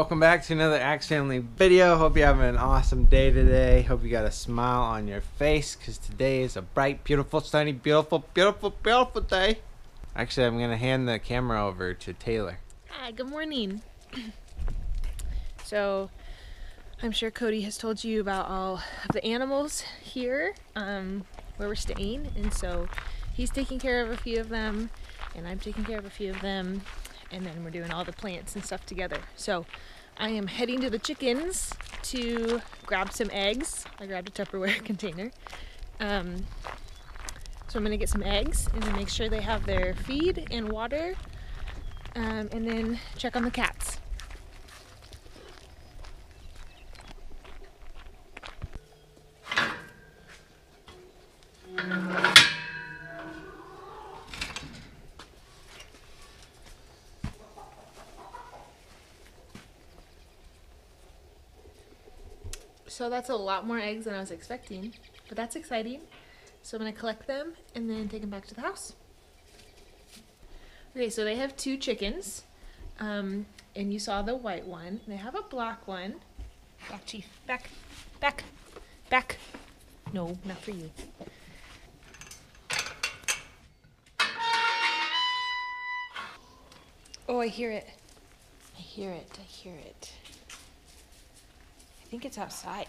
welcome back to another Axe Family video. Hope you're having an awesome day today. Hope you got a smile on your face, because today is a bright, beautiful, sunny, beautiful day. Actually, I'm going to hand the camera over to Taylor. Hi, good morning. So, I'm sure Cody has told you about all of the animals here where we're staying, and so he's taking care of a few of them, and I'm taking care of a few of them. And then we're doing all the plants and stuff together. So I am heading to the chickens to grab some eggs. I grabbed a Tupperware container. So I'm gonna get some eggs and then make sure they have their feed and water, and then check on the cats. So that's a lot more eggs than I was expecting, but that's exciting. So I'm gonna collect them and then take them back to the house. Okay, so they have two chickens, and you saw the white one. They have a black one. Black chief, back. No, not for you. Oh, I hear it. I hear it. I think it's outside.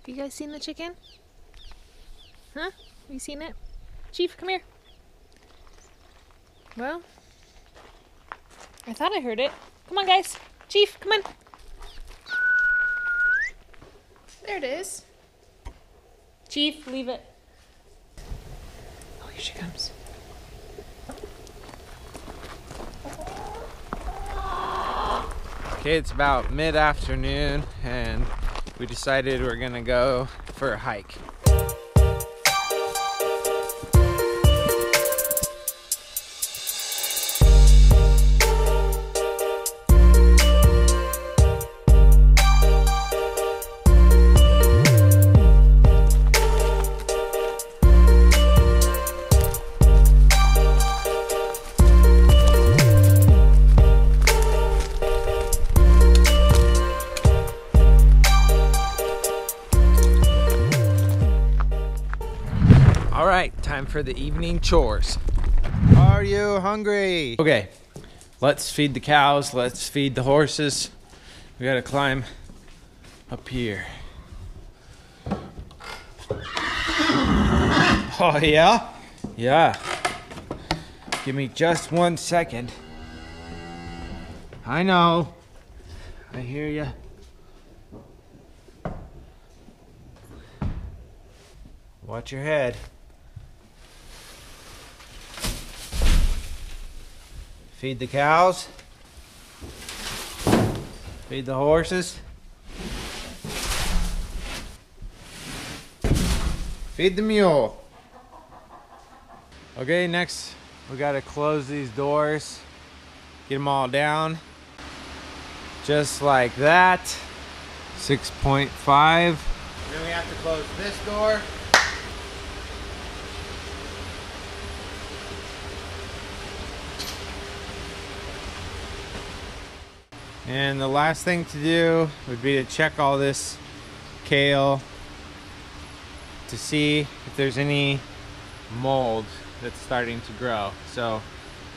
Have you guys seen the chicken? Huh? Have you seen it? Chief, come here. Well, I thought I heard it. Come on, guys. Chief, come on. There it is. Chief, leave it. Oh, here she comes. Okay, it's about mid-afternoon, and we decided we're gonna go for a hike. Alright, time for the evening chores. Are you hungry? Okay, let's feed the cows, let's feed the horses. We gotta climb up here. Oh yeah? Yeah. Give me just 1 second. I know. I hear ya. Watch your head. Feed the cows, feed the horses, feed the mule. Okay, next we gotta close these doors, get them all down. Just like that, 6.5. Then we have to close this door. And the last thing to do would be to check all this kale to see if there's any mold that's starting to grow. So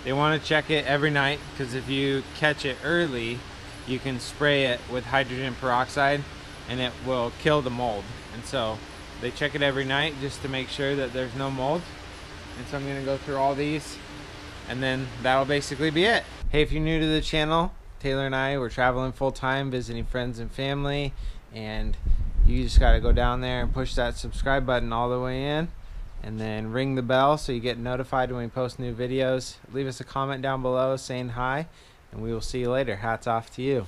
they want to check it every night, because if you catch it early, you can spray it with hydrogen peroxide and it will kill the mold. And so they check it every night just to make sure that there's no mold. And so I'm going to go through all these, and then that'll basically be it. Hey, if you're new to the channel, Taylor and I were traveling full-time, visiting friends and family, and you just got to go down there and push that subscribe button all the way in, and then ring the bell so you get notified when we post new videos. Leave us a comment down below saying hi, and we will see you later. Hats off to you.